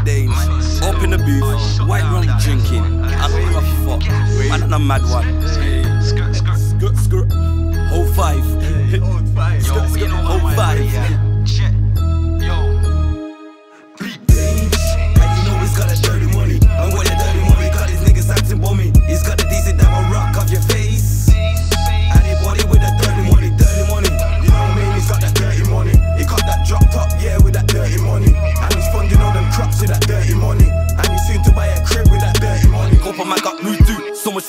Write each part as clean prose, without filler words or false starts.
days. Up in the booth, white rum drinking. I don't give a fuck. I'm not a mad one. Whole five. Whole five.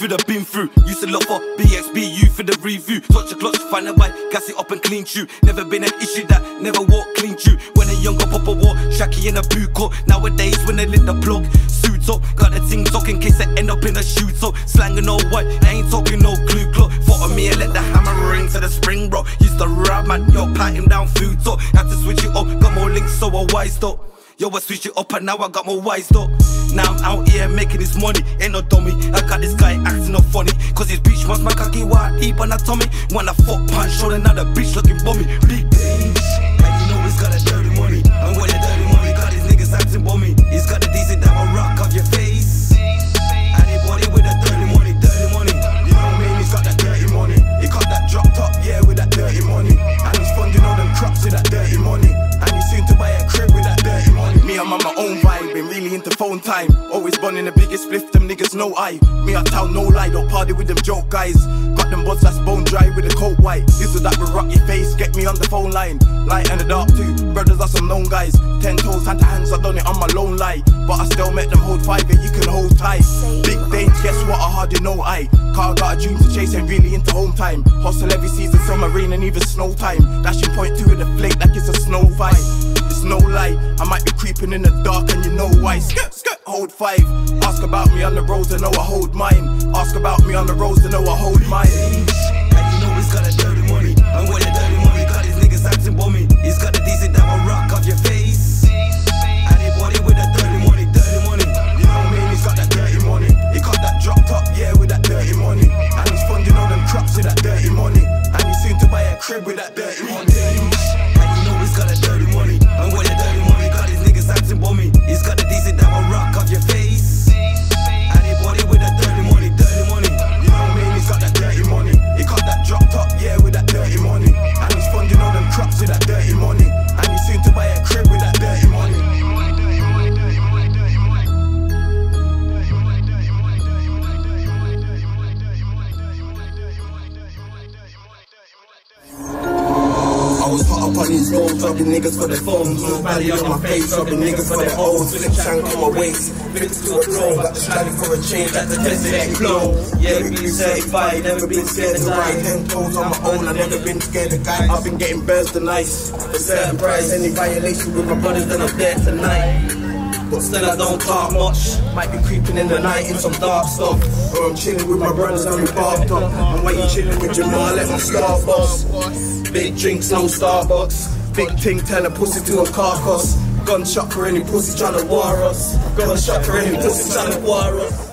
We'd have been through. Used to look for BXBU for the review. Touch the clutch, find a bite, gas it up and clean chew. Never been an issue that never walked clean chew. When a younger papa wore Shaki in a boot coat. Nowadays when they lit the plug, suits up, got a ting talk in case I end up in a shoot up. Slanging all white, I ain't talking no glue clock. Thought of me and let the hammer ring to the spring bro. Used to rap man, yo pat him down food talk. Had to switch it up, got more links so I wised up. Yo, I switch it up and now I got more wised up. Now I'm out here making this money, ain't no dummy. I got this guy acting up funny, cause his bitch wants my cocky while I eat on her tummy. When I fuck punch, show another bitch looking bummy. Big things, and you know he's got that dirty money. And when that dirty money got his niggas acting bummy. He's got the decent that will rock off your face. Anybody with that dirty money, you know what I mean? He's got that dirty money. He got that drop top, yeah, with that dirty money. And he's funding all them crops with that dirty money. And he's soon to buy a crib with that dirty money. Me, I'm on my own vibe, been really into phone time. Always burning the biggest spliff, them niggas know I. Me out town, no lie, don't party with them joke guys. Got them buds that's bone dry with a coat white. Used to that with rock your face, get me on the phone line. Light and the dark too, brothers are some known guys. 10 toes, hand to hands, I done it on my lone light. But I still make them hold five and you can hold tight. Big things, guess what, I hardly know I. Car got a dream to chase, ain't really into home time. Hustle every season, summer, rain and even snow time. Dashing point two with a flake like it's a snow fight. No lie, I might be creeping in the dark and you know why. Skirt, skirt, hold five. Ask about me on the roads, I know I hold mine. Ask about me on the roads, I know I hold mine. And you know he's got that dirty money. And when that dirty money got his niggas acting bummy. He's got the decent that will rock off your face. Anybody with that dirty money, you know what I mean? He's got that dirty money. He got that drop top, yeah, with that dirty money. And he's funding all them crops with that dirty money. And he's soon to buy a crib with that dirty money. And you know he's got that dirty money. And when the dirty money got his niggas acting bummy. He's got the decent that will rock off your face. Anybody with that dirty money, you know what I mean? He's got that dirty money. He got that drop top, yeah, with that dirty money. And he's funding all them crops with that dirty money. And he's soon to buy a crib with that dirty money. These roads, robbing niggas for their phones. Nobody on my face, robbing niggas for their hoes. Flip shank on my waist, flip to a throne. Got the striving for a change, that's a test blow. Yeah, be certified, never been scared to ride. 10 toes on my own, I've never been scared of guys. I've been getting bears tonight, for certain price. Any violation with my brothers, then I'm there tonight. But still I don't talk much. Might be creeping in the night in some dark stuff. Or I'm chilling with my brothers on the bathtub. And while you chilling with Jamal, let my Starbucks. Big drinks, no Starbucks. Big ting, tell a pussy to a carcass. Gunshot for any pussy tryna war us. Gunshot for any pussy tryna war us.